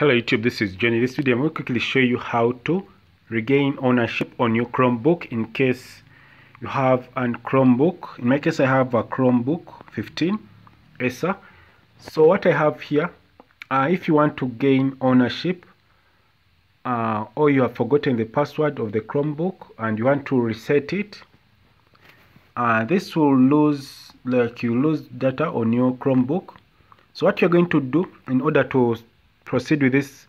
Hello YouTube, this is Johnny. This video I'm going to quickly show you how to regain ownership on your Chromebook in case you have a Chromebook. In my case I have a Chromebook 15 Acer. So what I have here, if you want to gain ownership or you have forgotten the password of the Chromebook and you want to reset it, this will lose, like you lose data on your Chromebook. So what you're going to do in order to proceed with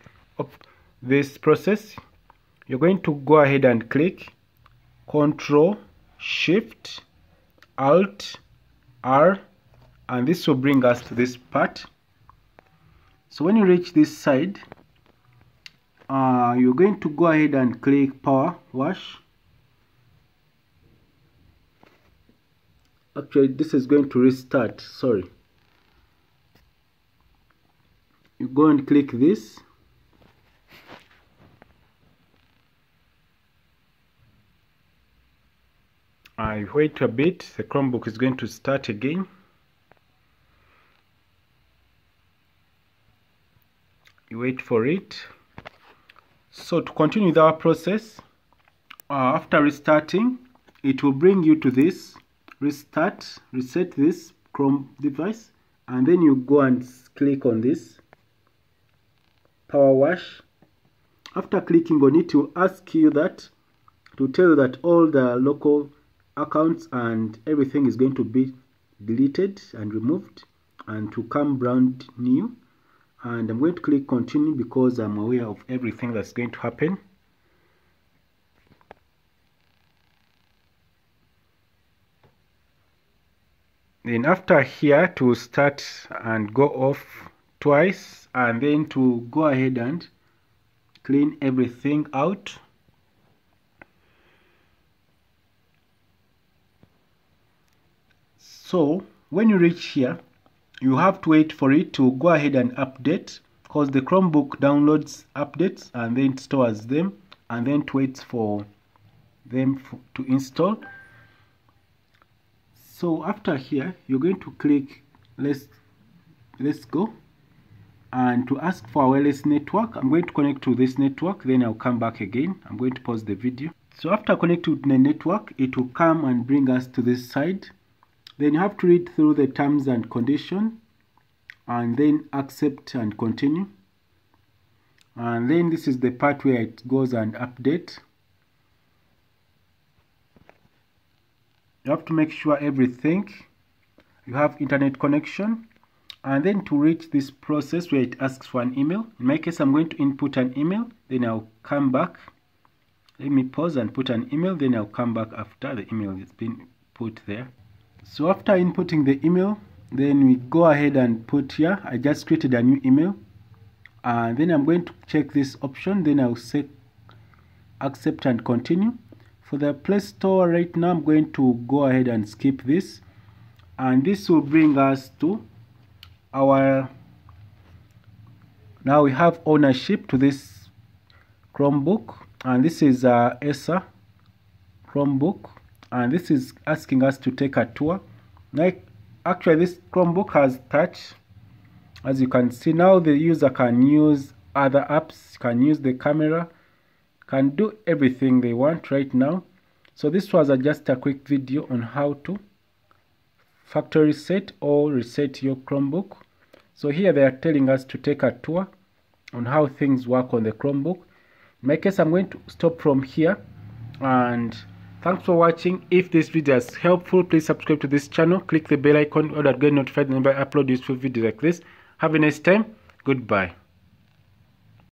this process, you're going to go ahead and click Ctrl Shift Alt R, and this will bring us to this part. So when you reach this side, you're going to go ahead and click Power Wash. Actually, this is going to restart, sorry. You go and click this. I wait a bit, the Chromebook is going to start again. You wait for it. So to continue with our process, after restarting, it will bring you to this restart, reset this Chrome device, and then you go and click on this Power Wash. After clicking on it, will ask you that to tell you that all the local accounts and everything is going to be deleted and removed and to come brand new. And I'm going to click continue because I'm aware of everything that's going to happen. Then after here to start and go off twice, and then to go ahead and clean everything out. So when you reach here, you have to wait for it to go ahead and update, because the Chromebook downloads updates and then stores them and then waits for them to install. So after here, you're going to click let's go, and to ask for a wireless network. I'm going to connect to this network, then I'll come back again. I'm going to pause the video. So after connecting to the network, it will come and bring us to this side. Then you have to read through the terms and conditions, and then accept and continue. And then this is the part where it goes and update. You have to make sure everything, you have internet connection. And then to reach this process where it asks for an email. In my case, I'm going to input an email, then I'll come back. Let me pause and put an email, then I'll come back after the email has been put there. So after inputting the email, then we go ahead and put here, I just created a new email. And then I'm going to check this option, then I'll say accept and continue. For the Play Store right now, I'm going to go ahead and skip this. And this will bring us to now we have ownership to this Chromebook, and this is Acer Chromebook, and this is asking us to take a tour. Like actually this Chromebook has touch, as you can see. Now the user can use other apps, can use the camera, can do everything they want right now. So this was just a quick video on how to factory reset or reset your Chromebook. So here they are telling us to take a tour on how things work on the Chromebook. In my case, I'm going to stop from here, and thanks for watching. If this video is helpful, please subscribe to this channel, click the bell icon, or that get notified whenever I upload useful videos like this. Have a nice time. Goodbye.